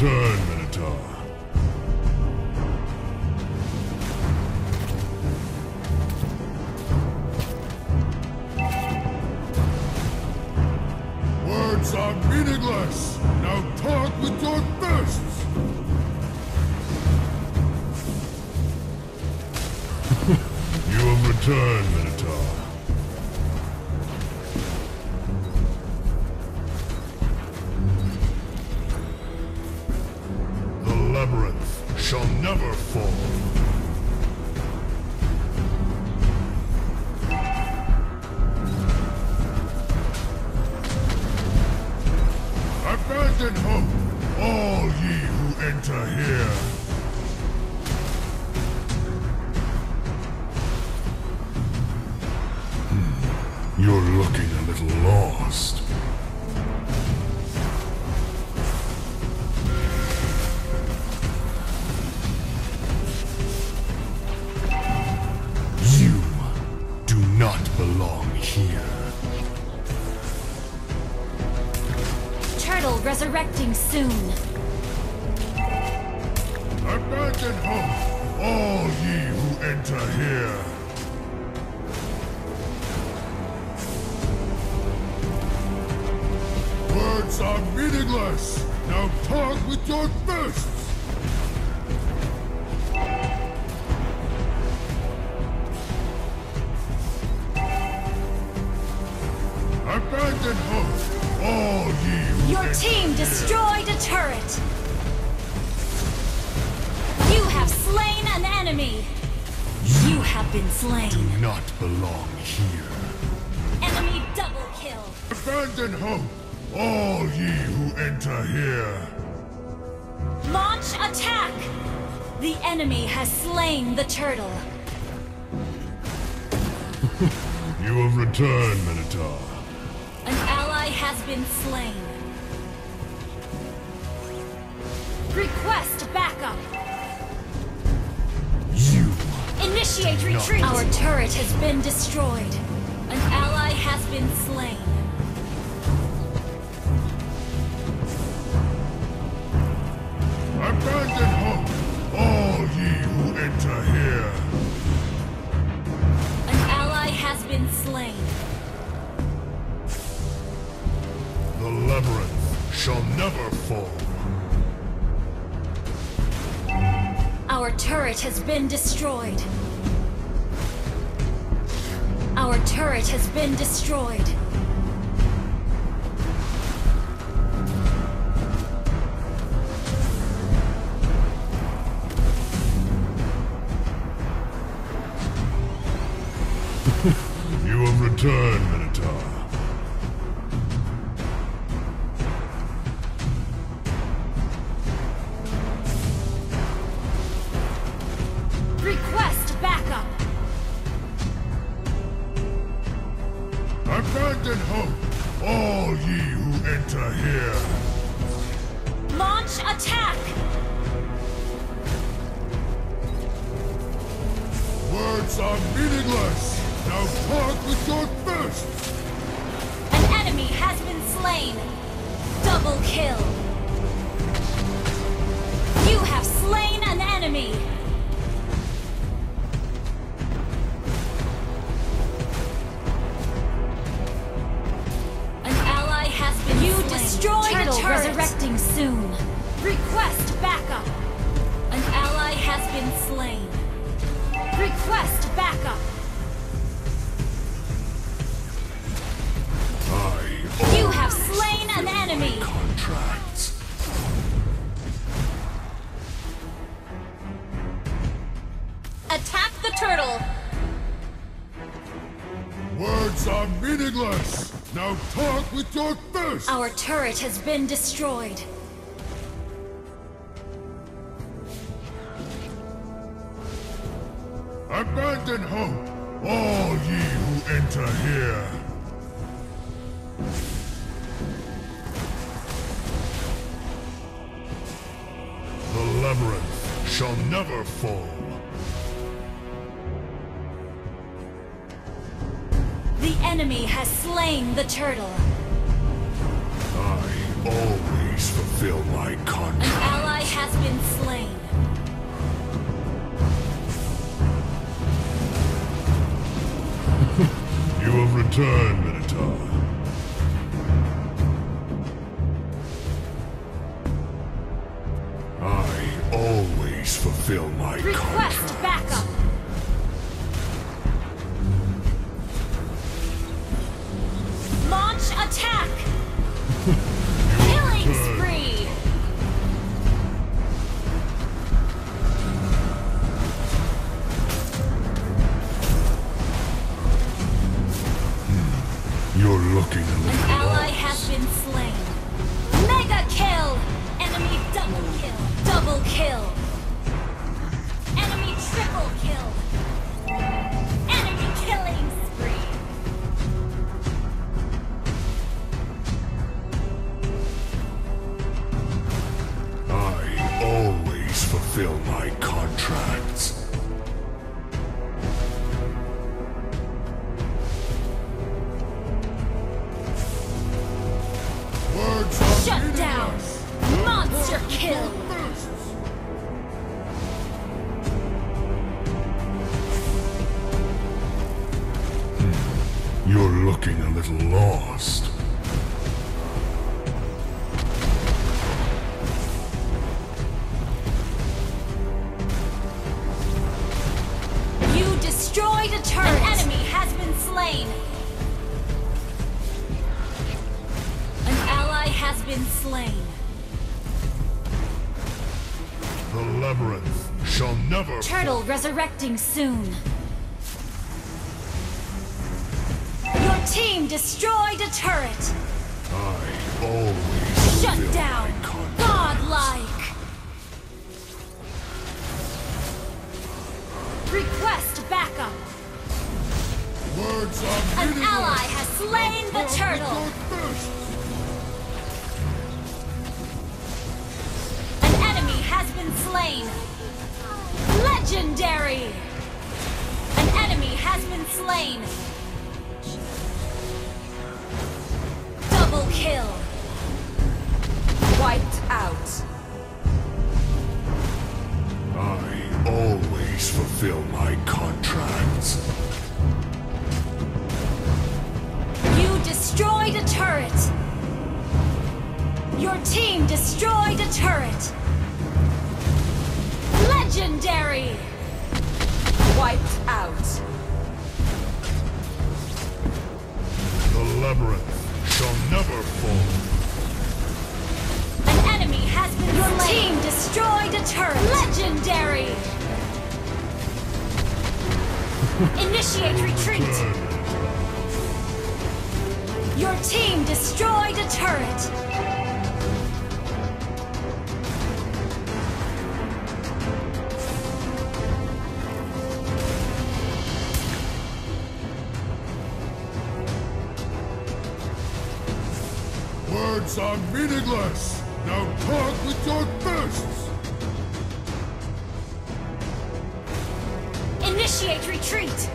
turn, Minotaur. Words are meaningless. Now talk with your fists. You have returned, Minotaur. The Labyrinth shall never fall. Abandon hope, all ye who enter here. You're looking a little lost. You do not belong here. Resurrecting soon. Abandon hope, all ye who enter here. Words are meaningless. Now talk with your fists. Abandon hope, all ye. Your team destroyed a turret. You have slain an enemy. You have been slain. Do not belong here. Enemy double kill. Abandon hope, all ye who enter here. Launch attack. The enemy has slain the turtle. You have returned, Minotaur. An ally has been slain. Request backup. You initiate retreat. Our turret has been destroyed. An ally has been slain. Abandon hope, all ye who enter here. An ally has been slain. The Labyrinth shall never fall. Our turret has been destroyed. Our turret has been destroyed. You have returned, Minotaur. Abandon hope, all ye who enter here. Launch attack! Words are meaningless. Now talk with your fists. An enemy has been slain. Double kill. You have slain an enemy. Resurrecting soon. Request backup. An ally has been slain. Request backup. You have slain an enemy. Contracts. Attack the turtle. Words are meaningless. Now talk with your fists! Our turret has been destroyed. Abandon hope, all ye who enter here. The Labyrinth shall never fall. The enemy has slain the turtle. I always fulfill my contract. has been slain. You have returned, Minotaur. I always fulfill my contract. Request backup. Launch attack. Killing spree. You're looking a little lost. An ally has been slain. Mega kill! Enemy double kill. Double kill. Enemy triple kill. Enemy killing spree. I always fulfill my contracts. Shut down! Monster kill! You're looking a little lost. You destroyed a turret! An enemy has been slain! Has been slain. The labyrinth shall never. Turtle resurrecting soon. Your team destroyed a turret. I always shut down. Godlike. Request backup. Words of an ally has slain the turtle. Slain. Legendary! An enemy has been slain. Double kill. Wiped out. I always fulfill my contracts. You destroyed a turret. Your team destroyed a turret. Legendary! Wiped out. The labyrinth shall never fall. An enemy has been slain. Your team destroyed a turret. Legendary! Initiate retreat. Your team destroyed a turret. Words are meaningless! Now talk with your fists! Initiate retreat!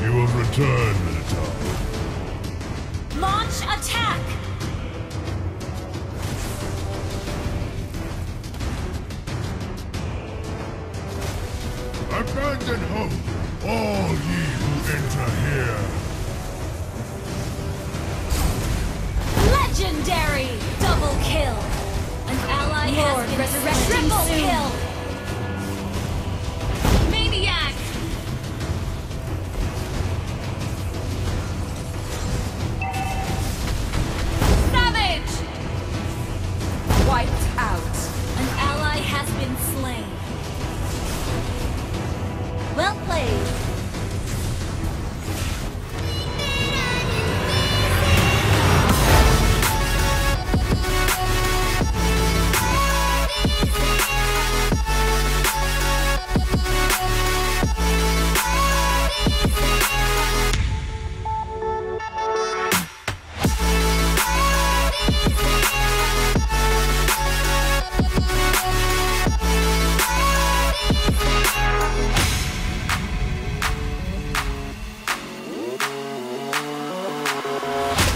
You have returned, Minotaur. Launch attack! Abandon hope, all ye who enter here! Legendary! Double kill! An ally has been slain.